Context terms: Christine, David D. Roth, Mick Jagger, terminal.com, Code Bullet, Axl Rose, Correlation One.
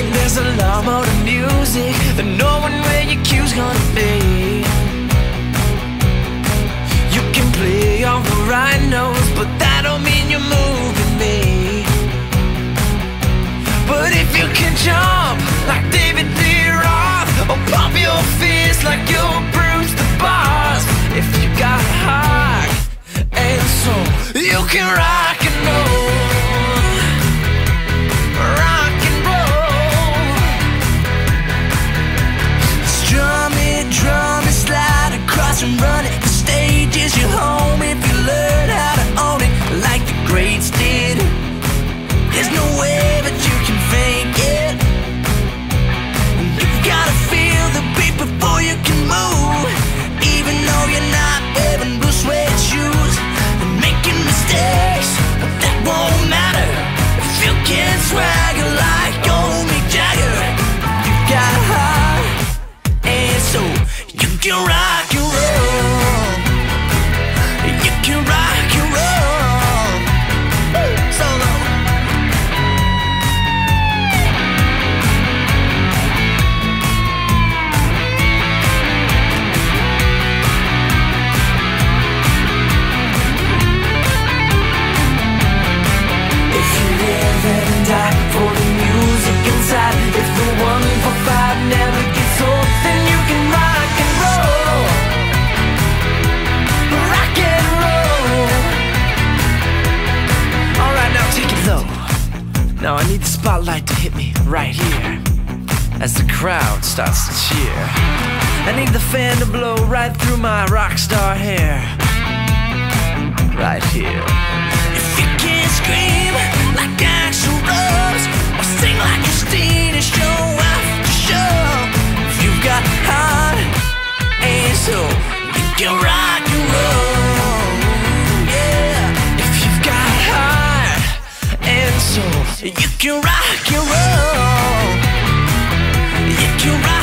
and there's a lot more to music than knowing where your cue's gonna be. You can play all the right notes, but that don't mean you're moving me. But if you can jump like David D. Roth, or pop your fist like you'll bruise the boss, if you got heart and soul, you can rock and roll. And run it, the stage is your home if you learn how to own it like the greats did. There's no way that you can fake it. You've gotta feel the beat before you can move, even though you're not wearing blue suede shoes and making mistakes, but that won't matter if you can swagger like old Mick Jagger. You've got a heart, and so you can rock. Now I need the spotlight to hit me right here as the crowd starts to cheer. I need the fan to blow right through my rock star hair, right here. If you can't scream like Axl Rose or sing like Christine and show after show, if you've got heart and soul, you can rock and roll. You can rock and roll. You can rock.